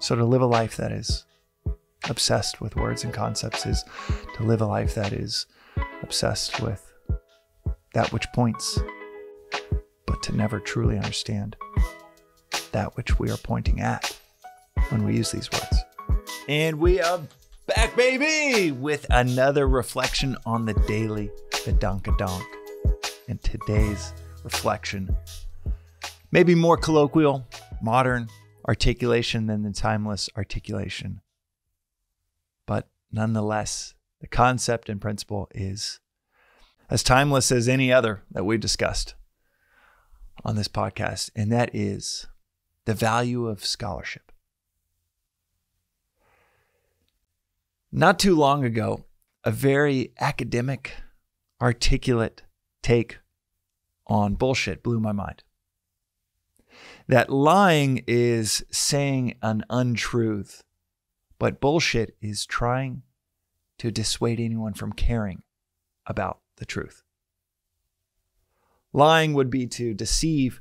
So to live a life that is obsessed with words and concepts is to live a life that is obsessed with that which points, but to never truly understand that which we are pointing at when we use these words. And we are back, baby, with another reflection on the Daily Vedantic. And today's reflection, maybe more colloquial, modern articulation than the timeless articulation. But nonetheless, the concept and principle is as timeless as any other that we've discussed on this podcast, and that is the value of scholarship. Not too long ago, a very academic, articulate take on bullshit blew my mind. That lying is saying an untruth, but bullshit is trying to dissuade anyone from caring about the truth. Lying would be to deceive,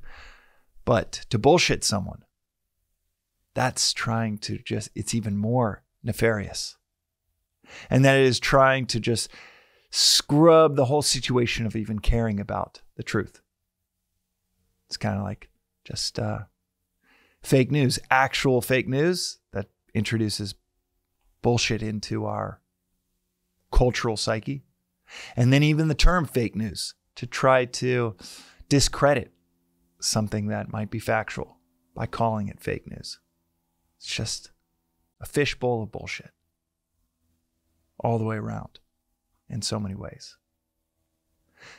but to bullshit someone, that's trying to just, it's even more nefarious. And that it is trying to just scrub the whole situation of even caring about the truth. It's kind of like just fake news, actual fake news that introduces bullshit into our cultural psyche. And then even the term fake news to try to discredit something that might be factual by calling it fake news. It's just a fishbowl of bullshit all the way around in so many ways.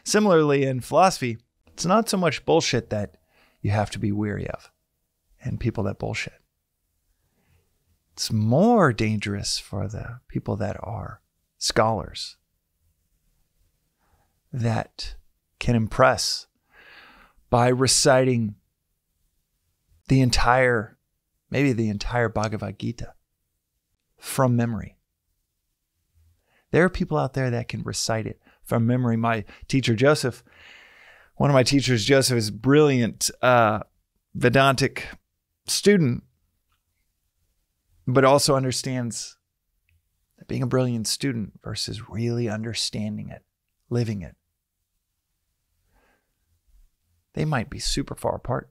Similarly, in philosophy, it's not so much bullshit that you have to be weary of and people that bullshit. It's more dangerous for the people that are scholars that can impress by reciting maybe the entire Bhagavad Gita from memory. There are people out there that can recite it from memory. My teacher, Joseph, one of my teachers, Joseph, is a brilliant Vedantic student, but also understands that being a brilliant student versus really understanding it, living it. They might be super far apart.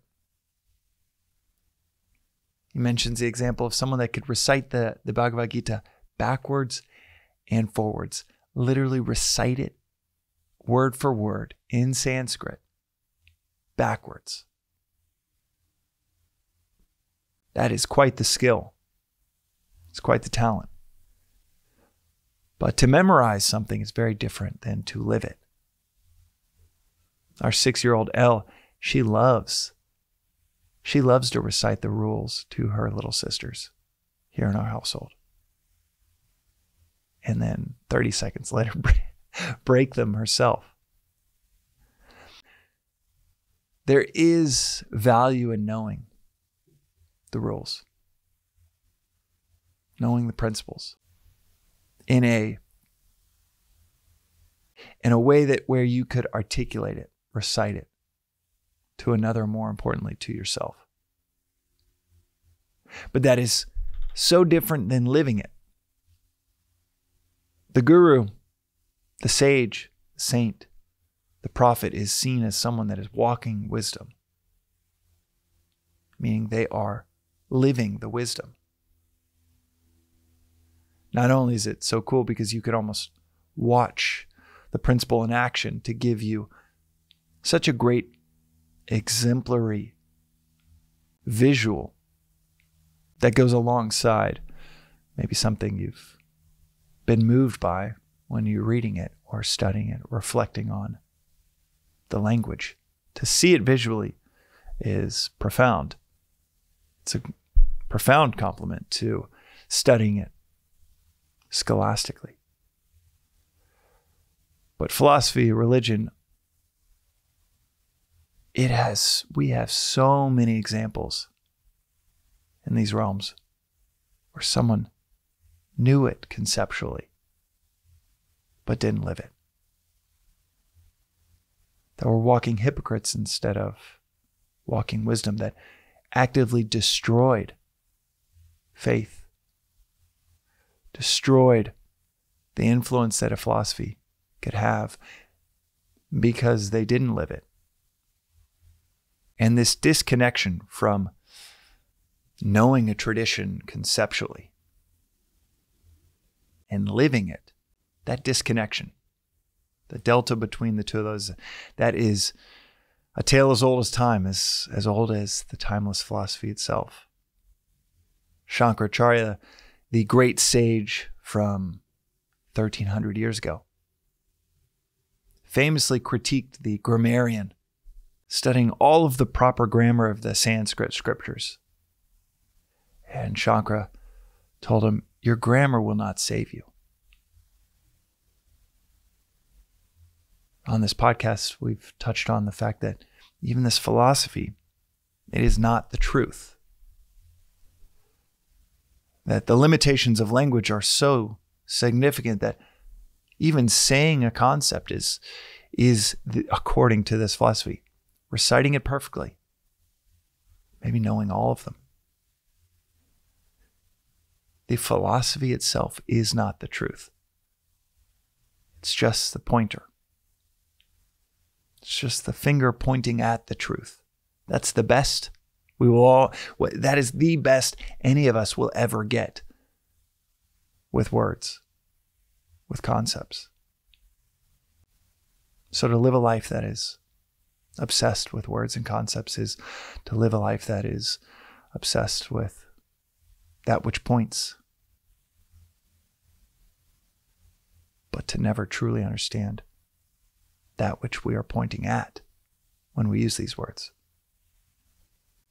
He mentions the example of someone that could recite the Bhagavad Gita backwards and forwards, literally recite it word for word in Sanskrit, backwards. That is quite the skill. It's quite the talent. But to memorize something is very different than to live it. Our 6-year-old Elle, she loves to recite the rules to her little sisters here in our household. And then 30 seconds later, break them herself. There is value in knowing the rules, knowing the principles in a way that where you could articulate it, recite it to another, more importantly, to yourself. But that is so different than living it. The guru, the sage, the saint, the prophet is seen as someone that is walking wisdom, meaning they are living the wisdom. Not only is it so cool because you could almost watch the principle in action to give you such a great exemplary visual that goes alongside maybe something you've been moved by when you're reading it or studying it, reflecting on the language. To see it visually is profound. It's a profound compliment to studying it scholastically. But philosophy, religion, we have so many examples in these realms where someone knew it conceptually, but didn't live it. That were walking hypocrites instead of walking wisdom, that actively destroyed faith, destroyed the influence that a philosophy could have because they didn't live it. And this disconnection from knowing a tradition conceptually and living it, that disconnection, the delta between the two of those, that is a tale as old as time, as old as the timeless philosophy itself. Shankaracharya, the great sage from 1300 years ago, famously critiqued the grammarian, studying all of the proper grammar of the Sanskrit scriptures. And Shankara told him, your grammar will not save you. On this podcast, we've touched on the fact that even this philosophy, it is not the truth. That the limitations of language are so significant that even saying a concept is according to this philosophy, reciting it perfectly, maybe knowing all of them. The philosophy itself is not the truth. It's just the pointer. It's just the finger pointing at the truth. That's the best we will all, that is the best any of us will ever get with words, with concepts. So to live a life that is obsessed with words and concepts is to live a life that is obsessed with that which points, but to never truly understand that which we are pointing at when we use these words.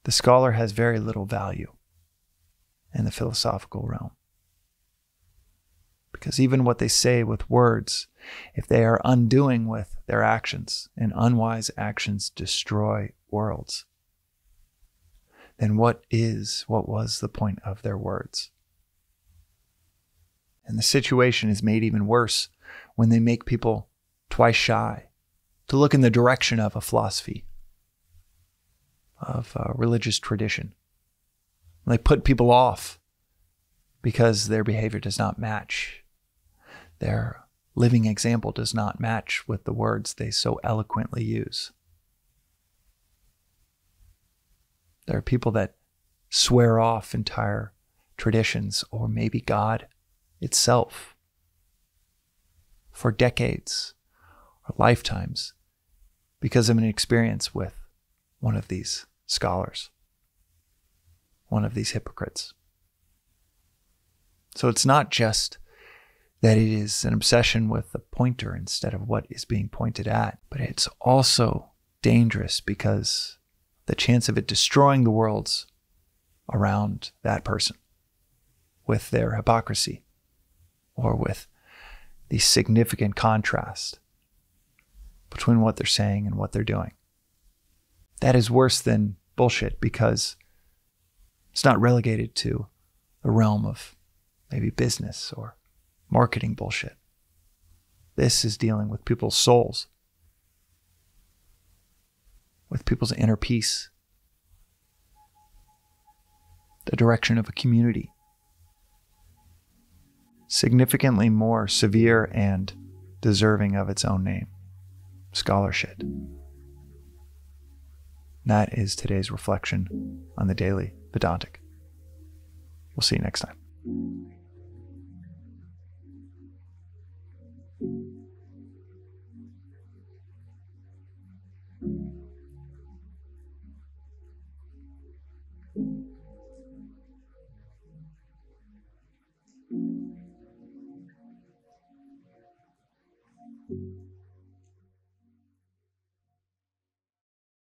The scholar has very little value in the philosophical realm, because even what they say with words, if they are undoing with their actions, and unwise actions destroy worlds, then what was the point of their words? And the situation is made even worse when they make people twice shy to look in the direction of a philosophy, of a religious tradition. And they put people off because their behavior does not match. Their living example does not match with the words they so eloquently use. There are people that swear off entire traditions or maybe God itself for decades or lifetimes because of an experience with one of these scholars, one of these hypocrites. So it's not just that it is an obsession with the pointer instead of what is being pointed at, but it's also dangerous because the chance of it destroying the worlds around that person with their hypocrisy or with the significant contrast between what they're saying and what they're doing. That is worse than bullshit because it's not relegated to the realm of maybe business or marketing bullshit. This is dealing with people's souls, with people's inner peace, the direction of a community. Significantly more severe and deserving of its own name, scholarship. That is today's reflection on the Daily Vedantic. We'll see you next time.